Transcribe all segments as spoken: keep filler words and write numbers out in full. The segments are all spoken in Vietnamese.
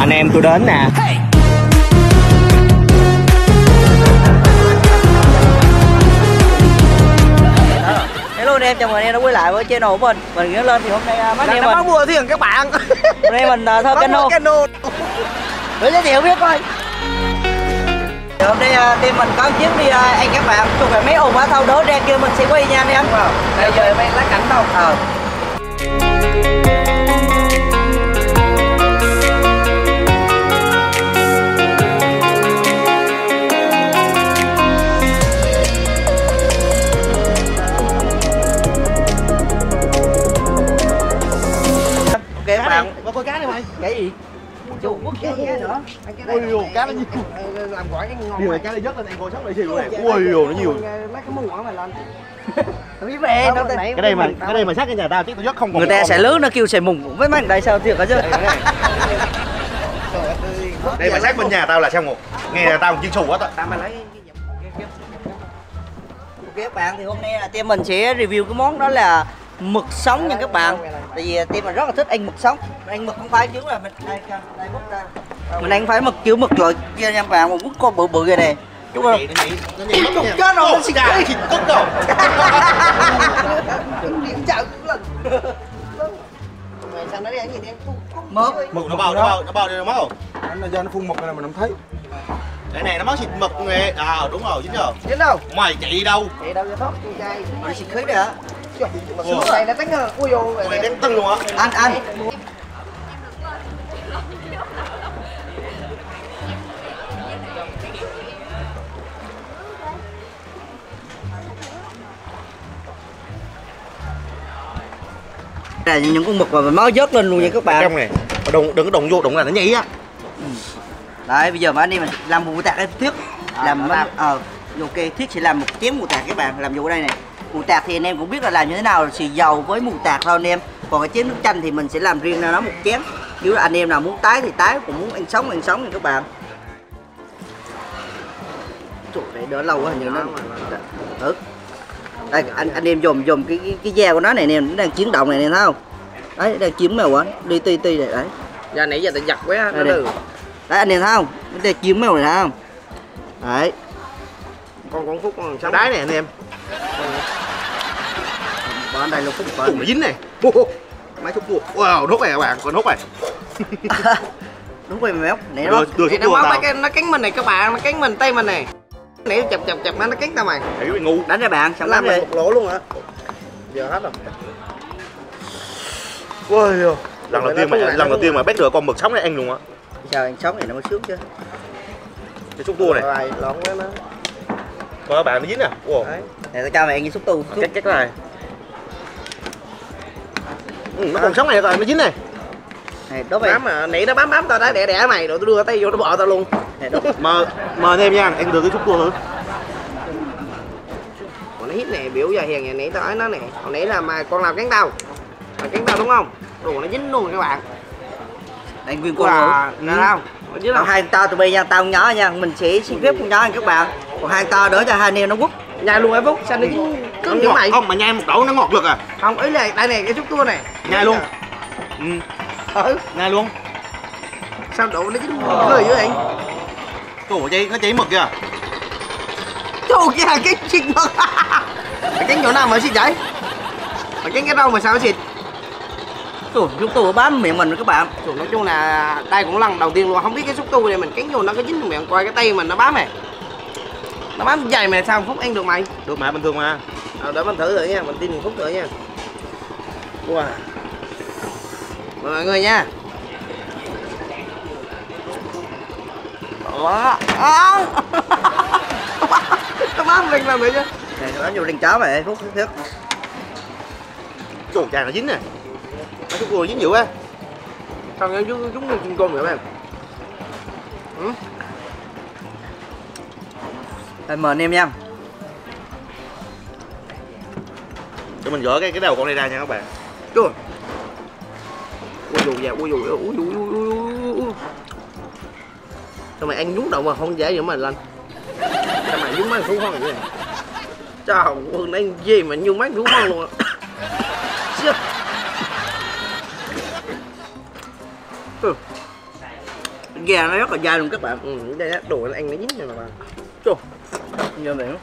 anh em tôi đến nè. Hello anh em, chào mừng anh em đã quay lại với channel của mình. Mình Nghĩa Lên thì hôm nay uh, mấy anh em mình mua thiền các bạn. Hôm nay mình uh, thơ cano. Cano. Để giới thiệu biết coi. Hôm nay uh, team mình có một chiếc đi uh, anh các bạn chụp về mấy ồn quá thâu đố ra kia mình sẽ quay nha anh em. Wow. Bây giờ em lấy cảnh đâu. Ờ. Cái okay, bạn có cá này mày. Cái gì? Chuột có cá nữa. Ôi giời, cá nó nhiều. Làm gọi cái ngon này, cá nó dớt lên anh coi sót lại chiều này. Ôi giời, nó nhiều. Lấy cái muỗng mày lên. Biết về nó cái đây mà cái đây mà sát cái nhà tao chứ tao dớt không còn. Người ta sẽ lướt nó kêu xài mùng với mấy thằng đây sao thiệt cả chứ. Đây mà sát bên nhà tao là sao ngục. Nghe tao một chiếc xù quá tao. Tao mày lấy các bạn thì hôm nay là team mình sẽ review cái món đó là mực sống nha các bạn. Tại vì team mình rất là thích ăn mực sống. Ăn mực không phải chứ là mình đây, đây bút ra. Mình ăn phải mực kiểu mực loại kia nha các bạn, một mực con bự bự vậy này. Đúng không? Nó nhìn nó cục chết rồi, nó xịt cái thịt cốc rồi. Điểm chảo cũng lần. Mày sang nó đi ăn gì đi. Mực, mực nó bao nó bao nó bao đi nó máu. Nó do nó phun mực này mà nó không thấy. Cái này nó máu xịt mực nghe. À đúng rồi, dính rồi. Dính đâu? Mày chạy đâu? Chạy đâu cho thoát tui chay. Mày xịt khí rồi hả? Trời, xuống này nó tính hơn, ui dồi ôi. Mày tính tưng luôn hả? Anh, anh đây là những con mực mà máu vớt lên luôn nha các bạn. Trong này, đừng, đừng có đụng vô, đụng là nó nhảy á. Ừ. Đấy, bây giờ mà anh đi mình làm một mù tạc em Thuyết. Làm, ờ, à, ok, Thuyết sẽ làm một chén mù tạc các bạn, làm vụ đây này. Mù tạt thì anh em cũng biết là làm như thế nào, xì dầu với mù tạt thôi anh em. Còn cái chén nước chanh thì mình sẽ làm riêng ra nó một chén. Nếu anh em nào muốn tái thì tái, cũng muốn ăn sống ăn sống nha các bạn. Trời ơi, đỡ lâu quá hình như nó. Ừ. Đây anh anh em dòm dòm cái, cái cái da của nó này nè, nó đang chuyển động này nè thấy không? Đấy, đang chiếm màu quá, đi ti ti này đấy. Da nãy giờ tao giặt quá nó được. Đấy anh em thấy không? Nó đang chiếm màu này thấy không? Đấy. Con con Phúc con sao đái này anh em. Ở đây là phút phần. Dính này. Oh, máy xúc cua. Wow, nốt này các bạn, còn nốt này. Nốt này mày móc. Nè nó. Nó móc cái nó cắn mình này các bạn, nó cắn mình tay mình này. Nãy chập chập chập nó nó cắn tao mày. Hiểu mày ngu. Đánh ra bạn, xong làm một lỗ luôn hả? Giờ hết rồi. Ôi giời. Lần đầu tiên mà lần đầu tiên mà bắt được con mực sống này ăn luôn á. Chờ ăn sống này nó mới sướng chứ. Cái xúc cua này. Rồi, lộn quá nó. Coi bạn nó dính à. Wow. Này tao cho mày ăn như xúc tu. Cắt cắt này. Ừ, nó còn sống này rồi, nó dính này. Này đốt mày. Bám mà, nãy nó bám bám tao đã đẻ đẻ mày rồi tao đưa tay vô nó bỏ tao luôn. Này đốt. Mời mời thêm nha, em được cái chút cua nữa. Còn nó hít này biểu giờ hiền nhà nãy tao nói nó nè. Hồi nãy là mà con làm cắn tao. Mà cắn tao đúng không? Đồ nó dính luôn các bạn. Đây nguyên con à, nữa. Nè không? Nó dính hai tao tụi bay nha, tao nhỏ nha, mình sẽ xin phép con nhỏ anh các bạn. Còn hai tao đỡ cho hai anh em nó quất. Nhai luôn ấy Phúc, sao nó dính cứ như vậy. Không mà nhai một đổ nó ngọt lực à. Không, ý là đây này cái chút cua này. Nhai luôn. Ừ. Ừ. Nhai luôn. Sao đổ nó dính ngọt lời dữ vậy? Cổ dây nó cháy mực kìa. Trời kìa, cái xịt mực. Mày cánh chỗ nào mà xịt vậy? Mày cánh cái đâu mà sao nó xịt? Trời, xúc tu bám miệng mình rồi các bạn. Trời, nói chung là đây cũng lần đầu tiên luôn, không biết cái xúc tu này mình cánh vô nó có dính miệng coi cái tay mình nó bám này. Nó bám dày mày sao Phúc ăn được mày? Được mà, bình thường mà. Ờ, để mình thử thử nha, mình tin một Phút thử nha. Wow. Mời mọi người nha. Đó. Á. Nó bám mình làm vậy chứ. Này nó vô rừng chó mày Phúc Thuyết. Trời trời nó dính nè. Nó chút cua dính dữ á. Sao nó dính dính con con vậy các bạn? Ừ. Đây mời anh em nha. Để mình gỡ cái cái đầu con này ra nha các bạn. Chưa. Ui dù dạ, ui dù, ui dù, ui ui. Sao mày ăn nhúng động mà không dễ vậy mà lên. Sao mày nhúng mấy thú hoang vậy? Trời ơi, nó ăn gì mà nhúng mấy thú hoang luôn á. Da nó rất là dai luôn các bạn. Ừ, đây đó, đồ ăn nó dính này mà bạn. Trời, nhiều này lắm.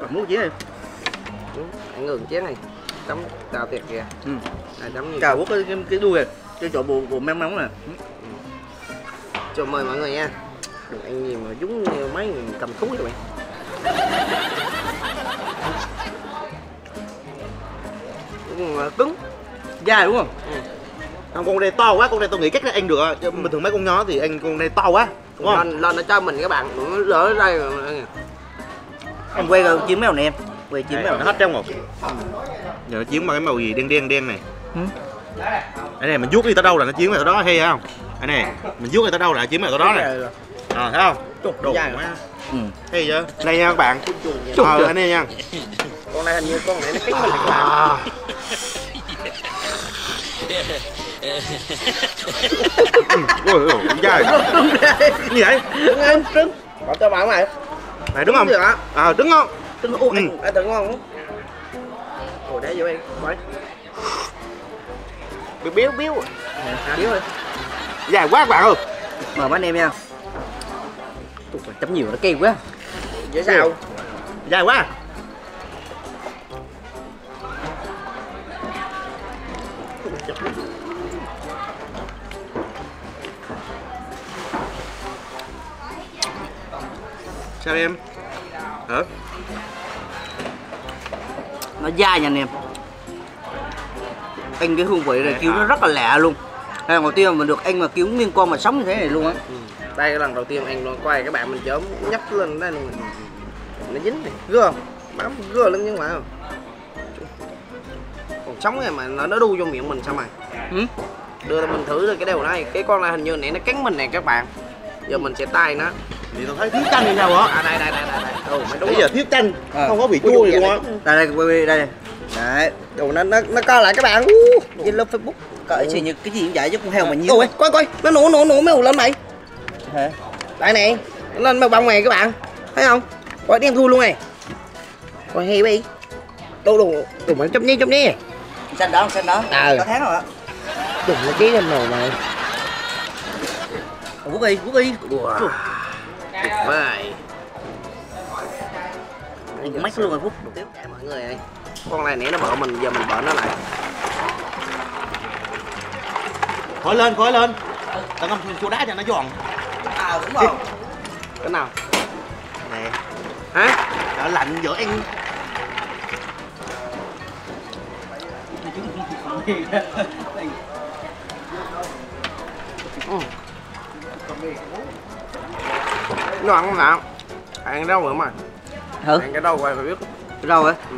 Còn muốn chén này. Đúng, ăn ngừng chén này. Chấm tàu tiệt kìa. Ừ. À, chấm cà quốc cái, cái đuôi này. Cho chỗ bộ, bộ mang móng nè. Cho mời mọi người nha. Đừng ăn gì mà dúng mấy người cầm thú các bạn. Cứng dài đúng không? Ừ. Con đây to quá, con đây tôi nghĩ chắc là ăn được. Chứ ừ. Bình thường mấy con nhỏ thì ăn con đây to quá đúng không? Lên, lên nó cho mình các bạn, nó lỡ đây mà. Em quay rồi chiếm mèo nè em. Quay chiếm mèo nó hết trong rồi. Giờ nó chiếm bằng cái màu gì đen đen đen này. Ừ. Ở này mình vuốt đi tới đâu là nó chiếm vào đó hay không? Ở này mình vuốt đi tới đâu là nó chiếm vào tới đó này. À, thấy không? Đồ dài quá. Ừ. Hay chưa? Đây nha các bạn. Ờ, ở đây nha. Con này hình như con này nó cắn mình các bạn. Ôi ôi, dài. Như vậy. Đứng em trứng. Bỏ cho bạn này. Này đúng không? À đứng không? Đứng u anh, anh đứng ngon. Ủa để vô em. Bỏi. Biếu biếu biếu. Biếu ơi. Dài quá các bạn ơi. Mời mấy anh em nha. Chấm nhiều nó kêu quá. Dễ sao? Dài quá. Sao em? Hả? Nó dai nha anh em. Anh cái hương vị này kiểu nó rất là lạ luôn. Lần đầu tiên mình được anh mà kiểu nguyên con mà sống như thế này luôn á. Ừ. Đây cái lần đầu tiên anh quay các bạn mình chớm nhấp lên đây luôn. Nó dính này, gưa, bám gưa lên nhưng mà còn sống này mà nó đu vô miệng mình sao mày? Ừ? Đưa mình thử rồi cái đầu này, cái con này hình như nãy nó cắn mình nè các bạn. Giờ mình sẽ tay nó. Thì tao thấy thiếu chanh hay sao hả? À đây đây đây đây. Đâu ừ, đúng. Bây giờ thiếu chanh, à. Không có bị chua gì luôn á. Đây đây đây. Đấy, đồ nó nó nó co lại các bạn. Trên uh, lớp Facebook cởi chỉ như cái gì cũng vậy chứ con heo mà nhiều. Ôi, coi coi, nó nổ nổ nổ mèo lên mày. Hả? Đây này, nó lên mèo bông này các bạn. Thấy không? Coi đen thui luôn này. Coi heo đi. Đồ đồ đồ mà chụp đi chụp đi. Xanh đó, xanh đó. À. Có tháng rồi ạ. Đừng nó tí lên màu này. Ủa đi, ủa đi. Wow. Tuyệt vời. Mấy luôn rồi Phúc. Tiếp cả mọi người ơi. Con này nãy nó bợ mình, giờ mình bợ nó lại. Khói lên, khói lên. Tao ngâm chỗ đá cho nó giòn. À đúng rồi. Cái nào? Nè. Hả? Đã lạnh giữa ăn. Ừ. Nó ăn không nào? Ăn đâu rồi mà? Thử. Ăn cái đâu rồi phải biết. Cái đâu vậy? Ừ.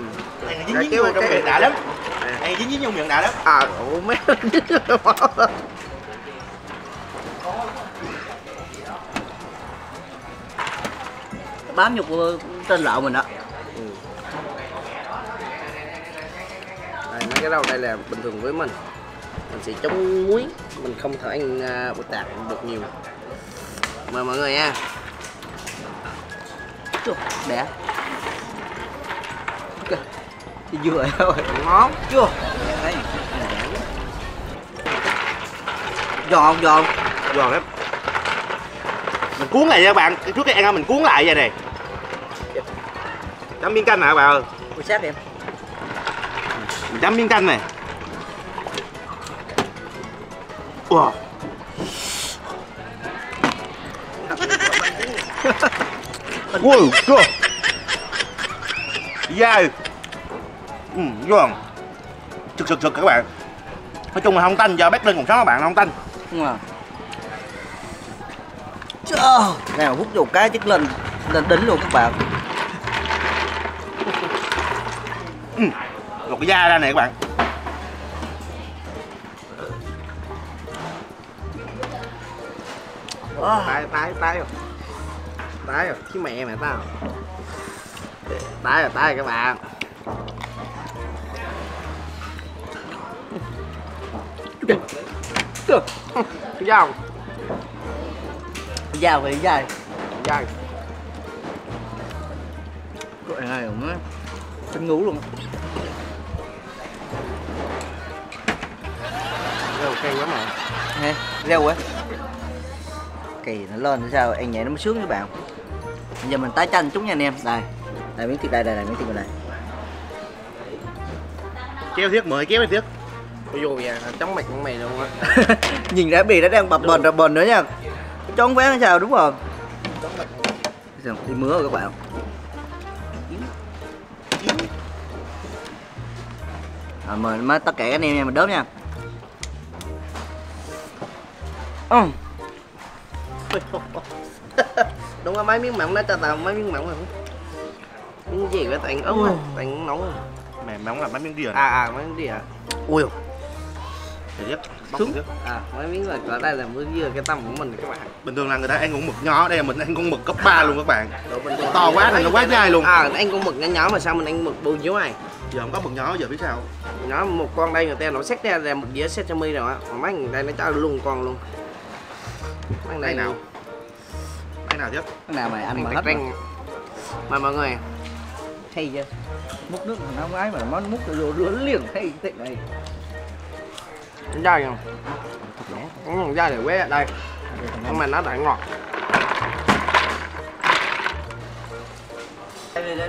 Ăn dính dính vô trong miệng đã lắm. Ăn dính dính vô miệng đã lắm. À, ủa mấy bám nhục trên lạo mình đó. Ừ. Đây, mấy cái rau đây là bình thường với mình. Mình sẽ chống muối, mình không thể ăn bột tạt được nhiều. Mời mọi người nha. Đẻ. Thì vừa rồi, ngon chưa? Đấy. Giòn giòn, giòn lắm. Mình cuốn lại nha các bạn, trước khi ăn mình cuốn lại vậy này. Chấm miếng canh hả bà ơi? Ui sát em. Mình chấm miếng canh này. Wow. Wow, trời. Dai. Ừ, giòn. Thực thực thực các bạn. Nói chung là không tanh, giờ bếp lên còn sống các bạn, không tanh. Đúng rồi. Trời. Nào hút vô cái chiếc lên lên đỉnh luôn các bạn. Ừ, lột cái da ra này các bạn. Tái, tái, tái rồi. Tái rồi, chứ mẹ mẹ tao. Tái rồi, tái rồi các bạn. Dao. Dao vậy dai. Dai. Cái này cũng á. Tính ngủ luôn. Rêu cay quá mà. Nè, rêu quá. kỳ nó lên nó sao ăn nhẹ nó mới sướng các bạn. Bây giờ mình tái chanh chút nha anh em. Đây, đây miếng thịt đây, đây, đây miếng thịt này. Kéo thiết mười kéo thiết. Ôi dồi dạ, chóng mặt con mày luôn á. Nhìn ra bì nó đang bập bền bập bền nữa nha. Chóng ván sao đúng không? Đi mứa rồi các bạn. À, mình mới tất cả các anh em nha, mình đớp nha. Ừ. Đúng rồi, mấy miếng mỏng đó cho tao mấy miếng mỏng rồi. Miếng gì vậy toàn ớt, toàn nóng. Mày mỏng là mấy miếng đĩa. À à mấy miếng đĩa. Ui. Thiệt sướng. À mấy miếng này ở đây là miếng dưa cái tâm của mình các bạn. Bình thường là người ta ăn con mực nhỏ, đây là mình ăn con mực cấp ba luôn các bạn. To quá thành nó quá dai luôn. À ăn con mực nhỏ nhỏ mà sao mình ăn mực bự dữ này. Giờ không có mực nhỏ giờ biết sao. Nhỏ một con đây người ta nó xét ra là một dĩa set cho mi rồi á. Mấy người đây nó cho luôn con luôn. Ăn đây nào. Cái nào chứ? Cái nào mà ăn mà hết răng. Mà mọi người thấy chưa? Múc nước nó ái mà nó múc vô rửa liền thấy cái này. Nó dai không? Nó dai để quế đây. Nhưng mà nó lại ngọt.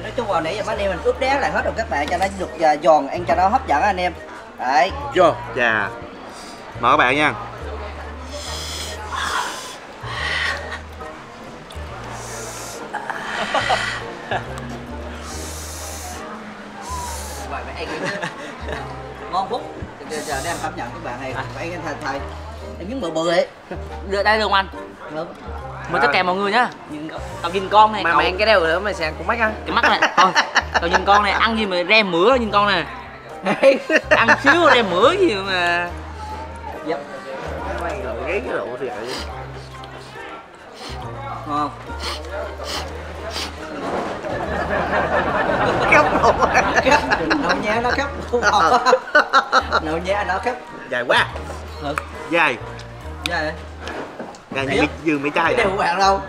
Nói chung vào nãy giờ anh em mình ướp đá lại hết rồi các bạn cho nó được giòn ăn cho nó hấp dẫn anh em. Đấy. Vô. Dạ. Mời các bạn nha. Ngon phúc. Giờ đang cảm nhận các bạn này, phải anh thầy thầy. Miếng bự bự ấy. Đưa đây được anh. Được. Mình tất cả mọi người nhá. Nhìn tao nhìn con này. Mà cậu... mày ăn cái đeo nữa mày sẽ cũng mắc ăn. Cái mắt này. Thôi. Tao nhìn con này ăn gì mà rem mửa nhìn con này. Ăn xíu rem mửa gì mà. Dập. Mày lội ghế cái lộ thiệt vậy. Ngon. Khắp luôn. Nậu nhé nó khắp luôn. Nậu nhé nó khắp. Dài quá. Ừ. Dài. Dài. Dài như dường mấy chai. Cái đều của bạn đâu.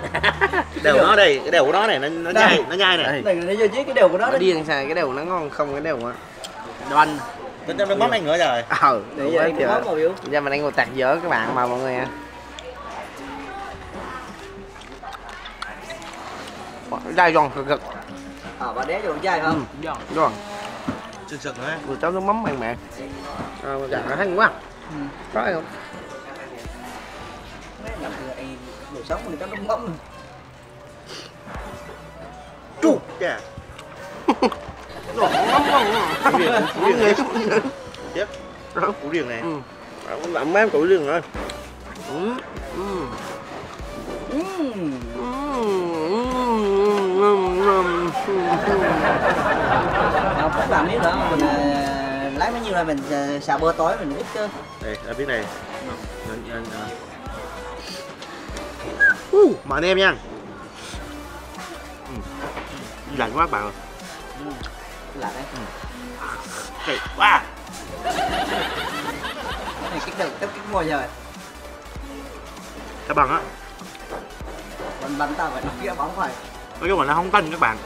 Cái đều nó đây, cái đều của nó này nó nó nhai, nó nhai này. Này nó vô chứ cái đều của nó. Nó điên sao cái đều nó ngon không cái đều á. Đoan. Tính nó món ăn nữa rồi. Ờ, để vậy giờ. Giờ mình ăn một tạc dở các bạn mà mọi người ạ. Dai giòn cực cực. Ờ bà đế giòn dai không? Giòn. Giòn. Sực sực nữa. Vừa cháu nó mắm mặn mẹ. Ờ dạ nó hay quá. Ừ. Có không? Đồ sống thì cháu nó mắm. Chu. Dạ. Đồ mắm không. Củ riêng này. Chết. Đó củ riêng này. Ừ. Bạn cũng làm mấy củ riêng rồi. Ừ. Ừ. Ừ. Không làm miếng nữa mình uh, lấy mấy nhiêu này mình uh, xào bơ tối mình biết chứ. Đây ở miếng này. Ừ. Uh, mời anh em nha. Ừ. Lạnh quá các bạn. Ừ. Lạnh đấy. Kỳ quá. Cái này kích được tấp kích mồi rồi. Cái bằng á. Bằng bằng tao phải nó kia bóng phải. Nói chung là nó không tanh các bạn.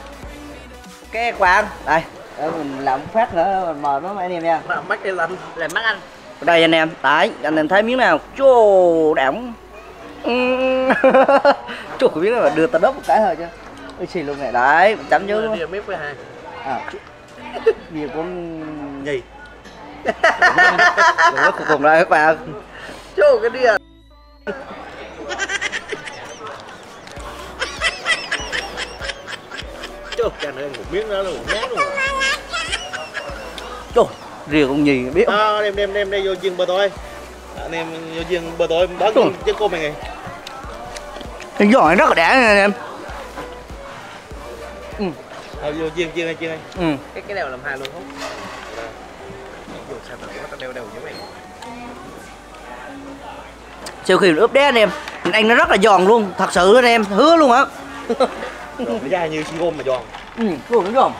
Ok các bạn, đây để mình làm phát nữa, mình mời nó anh em nha. Làm mắt em làm, làm mắt anh. Đây anh em, đấy, anh em thấy miếng nào? Chô đẳng. Chô miếng nào mà đưa tao đớp một cái thôi chứ. Ôi xì luôn này, đấy, chấm dưới luôn. Điều miếng với hai. À, điều con... Gì? Điều cuối cùng đây các bạn. Chô cái đĩa. Càng ăn một miếng nữa luôn, một miếng luôn. Trời, rìa con gì biết không? À, đem đem đem đây vô chiên bơ tối. Anh em vô chiên bơ tối đón chứ cô mày này. Cái giòn rất là đã nè anh em. Ừ. Thôi vô chiên chiên đây chiên đây. Ừ. Cái cái đèo làm hai luôn không? Vô sao tao nó đeo đeo với mày. Sau khi ướp đá anh em, anh nó rất là giòn luôn, thật sự anh em, hứa luôn á. Nó dai như xi gôm mà giòn. Ừ, cũng đúng không?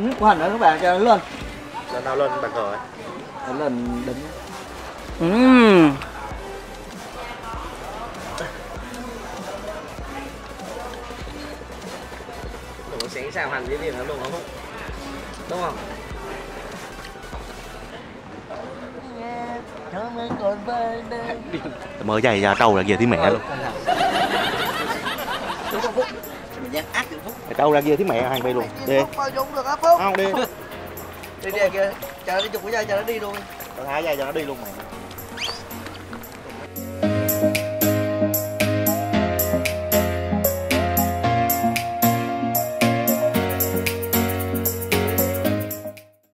Nước của hành nữa các bạn, cho nó lên. Cho nào lên bàn cờ ấy. Nó lên đỉnh. Ừm. Nó sẽ xào hành với tiền nó luôn không? Đúng không? Thơm mấy con Mở giày ra trâu là về thì mẹ luôn. Trâu ra kia thì mẹ hàng về luôn. Đi. Không đi. Đi đi kìa. Chờ nó chụp cái giày cho nó đi luôn. Còn hai giày cho nó đi luôn mày.